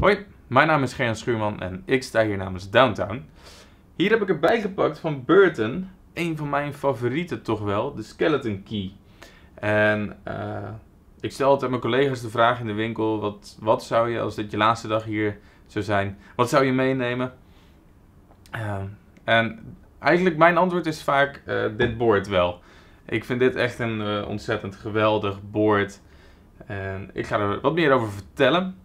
Hoi, mijn naam is Gerjan Schuurman en ik sta hier namens Downtown. Hier heb ik erbij gepakt van Burton, een van mijn favorieten toch wel, de Skeleton Key. En ik stel altijd mijn collega's de vraag in de winkel, wat zou je, als dit je laatste dag hier zou zijn, wat zou je meenemen? En eigenlijk mijn antwoord is vaak dit board wel. Ik vind dit echt een ontzettend geweldig board. En ik ga er wat meer over vertellen.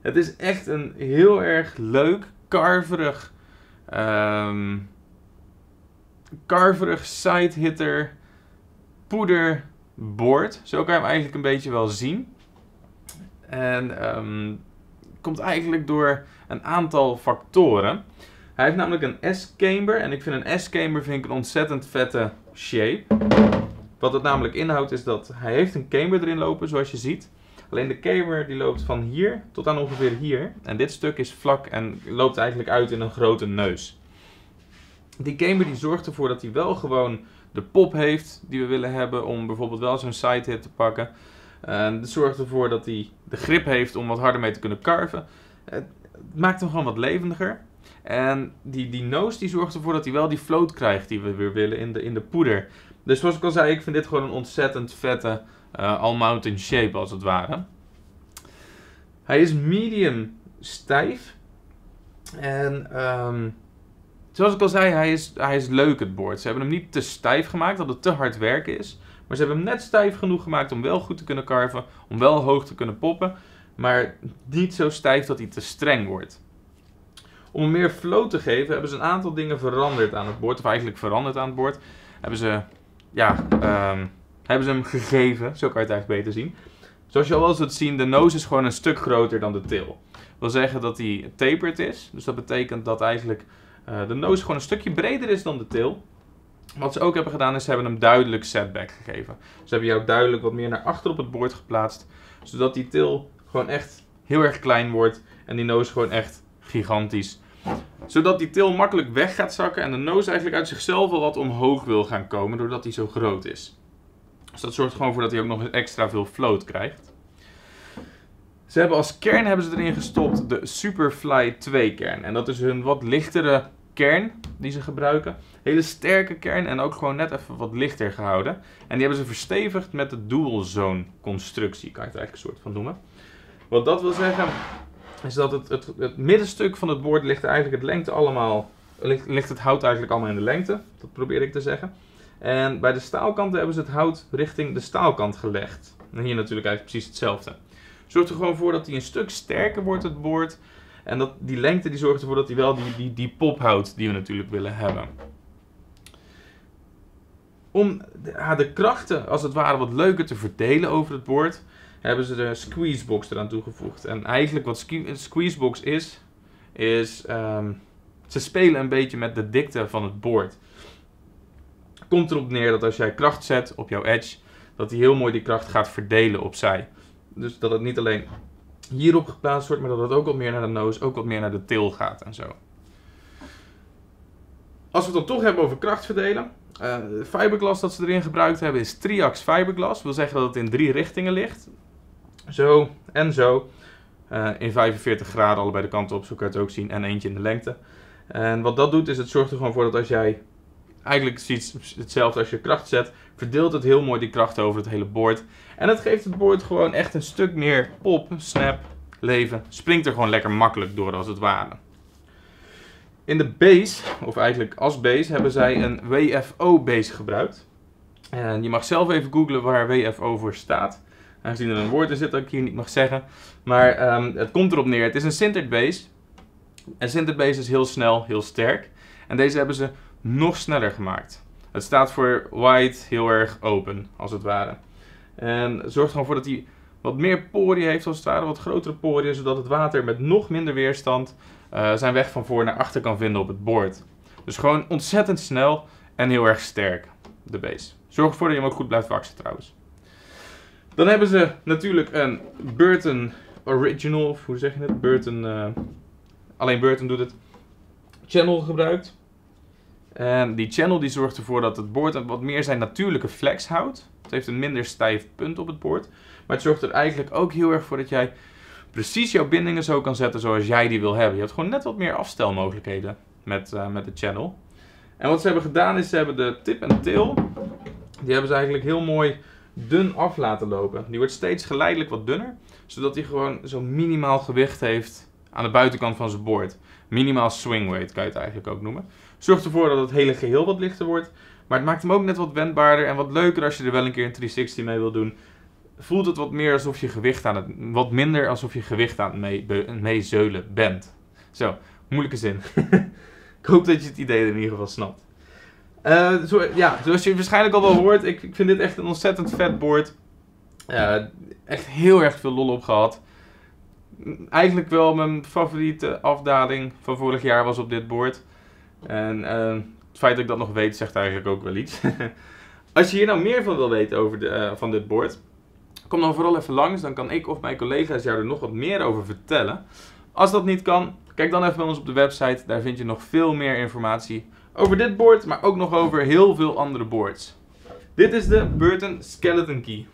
Het is echt een heel erg leuk, carverig, side-hitter poederboard. Zo kan je hem eigenlijk een beetje wel zien. En komt eigenlijk door een aantal factoren. Hij heeft namelijk een S-camber en ik vind een S-camber een ontzettend vette shape. Wat het namelijk inhoudt is dat hij heeft een camber erin lopen, zoals je ziet. Alleen de camber die loopt van hier tot aan ongeveer hier. En dit stuk is vlak en loopt eigenlijk uit in een grote neus. Die camber die zorgt ervoor dat hij wel gewoon de pop heeft die we willen hebben om bijvoorbeeld wel zo'n side hit te pakken. Dat zorgt ervoor dat hij de grip heeft om wat harder mee te kunnen carven. Het maakt hem gewoon wat levendiger. En die nose die zorgt ervoor dat hij wel die float krijgt die we weer willen in de poeder. Dus zoals ik al zei, ik vind dit gewoon een ontzettend vette all-mountain shape als het ware. Hij is medium stijf. En zoals ik al zei, hij is leuk het board. Ze hebben hem niet te stijf gemaakt, dat het te hard werken is. Maar ze hebben hem net stijf genoeg gemaakt om wel goed te kunnen carven. Om wel hoog te kunnen poppen. Maar niet zo stijf dat hij te streng wordt. Om hem meer flow te geven hebben ze een aantal dingen veranderd aan het bord. Of eigenlijk veranderd aan het bord. Hebben ze, hebben ze hem gegeven. Zo kan je het eigenlijk beter zien. Zoals je al wel zult zien, de nose is gewoon een stuk groter dan de til. Dat wil zeggen dat hij tapered is. Dus dat betekent dat eigenlijk de nose gewoon een stukje breder is dan de til. Wat ze ook hebben gedaan is, ze hebben hem duidelijk setback gegeven. Ze hebben jou duidelijk wat meer naar achter op het bord geplaatst. Zodat die til gewoon echt heel erg klein wordt. En die nose gewoon echt gigantisch. Zodat die til makkelijk weg gaat zakken en de nose eigenlijk uit zichzelf wel wat omhoog wil gaan komen, doordat hij zo groot is. Dus dat zorgt gewoon voor dat hij ook nog eens extra veel float krijgt. Ze hebben als kern erin gestopt de Superfly 2 kern. En dat is hun wat lichtere kern die ze gebruiken. Hele sterke kern en ook gewoon net even wat lichter gehouden. En die hebben ze verstevigd met de dual zone constructie, kan je het eigenlijk een soort van noemen. Wat dat wil zeggen is dat het middenstuk van het boord ligt eigenlijk het lengte allemaal, ligt het hout eigenlijk allemaal in de lengte. Dat probeer ik te zeggen. En bij de staalkanten hebben ze het hout richting de staalkant gelegd. En hier natuurlijk eigenlijk precies hetzelfde. Zorgt er gewoon voor dat hij een stuk sterker wordt, het boord. En dat die lengte die zorgt ervoor dat hij wel die pop houdt die we natuurlijk willen hebben. Om de krachten als het ware wat leuker te verdelen over het boord, hebben ze de squeezebox eraan toegevoegd. En eigenlijk wat squeezebox is ze spelen een beetje met de dikte van het boord. Komt erop neer dat als jij kracht zet op jouw edge, dat die heel mooi die kracht gaat verdelen opzij. Dus dat het niet alleen hierop geplaatst wordt, maar dat het ook wat meer naar de nose, ook wat meer naar de til gaat en zo. Als we het dan toch hebben over kracht verdelen. De fiberglas dat ze erin gebruikt hebben is triax fiberglas. Dat wil zeggen dat het in 3 richtingen ligt. Zo en zo. In 45 graden allebei de kanten op, zo kan je het ook zien. En eentje in de lengte. En wat dat doet is, het zorgt er gewoon voor dat als jij, eigenlijk hetzelfde als je kracht zet, verdeelt het heel mooi die kracht over het hele board. En het geeft het board gewoon echt een stuk meer pop, snap, leven. Springt er gewoon lekker makkelijk door als het ware. In de base, of eigenlijk als base, hebben zij een WFO base gebruikt. En je mag zelf even googlen waar WFO voor staat. Aangezien er een woord in zit dat ik hier niet mag zeggen. Maar het komt erop neer. Het is een sintered base. En sintered base is heel snel, heel sterk. En deze hebben ze nog sneller gemaakt. Het staat voor wide, heel erg open, als het ware. En het zorgt gewoon voor dat hij wat meer poriën heeft, als het ware, wat grotere poriën, zodat het water met nog minder weerstand zijn weg van voor naar achter kan vinden op het board. Dus gewoon ontzettend snel en heel erg sterk, de base. Zorg ervoor dat je hem ook goed blijft waksen trouwens. Dan hebben ze natuurlijk een Burton Original, of hoe zeg je het? Burton, alleen Burton doet het. Channel gebruikt. En die channel die zorgt ervoor dat het board wat meer zijn natuurlijke flex houdt. Het heeft een minder stijf punt op het board. Maar het zorgt er eigenlijk ook heel erg voor dat jij precies jouw bindingen zo kan zetten zoals jij die wil hebben. Je hebt gewoon net wat meer afstelmogelijkheden met de channel. En wat ze hebben gedaan is, ze hebben de tip en tail, die hebben ze eigenlijk heel mooi dun af laten lopen. Die wordt steeds geleidelijk wat dunner, zodat hij gewoon zo'n minimaal gewicht heeft aan de buitenkant van zijn board. Minimaal swingweight kan je het eigenlijk ook noemen. Zorgt ervoor dat het hele geheel wat lichter wordt, maar het maakt hem ook net wat wendbaarder en wat leuker als je er wel een keer een 360 mee wil doen. Voelt het wat meer alsof je gewicht aan het, wat minder alsof je gewicht aan het meezeulen bent. Zo, moeilijke zin. Ik hoop dat je het idee in ieder geval snapt. Ja, zoals je waarschijnlijk al wel hoort, ik vind dit echt een ontzettend vet board. Echt heel erg veel lol op gehad. Eigenlijk wel mijn favoriete afdaling van vorig jaar was op dit board. En het feit dat ik dat nog weet zegt eigenlijk ook wel iets. Als je hier nou meer van wil weten over van dit board, kom dan vooral even langs. Dan kan ik of mijn collega's jou er nog wat meer over vertellen. Als dat niet kan, kijk dan even bij ons op de website. Daar vind je nog veel meer informatie over dit board, maar ook nog over heel veel andere boards. Dit is de Burton Skeleton Key.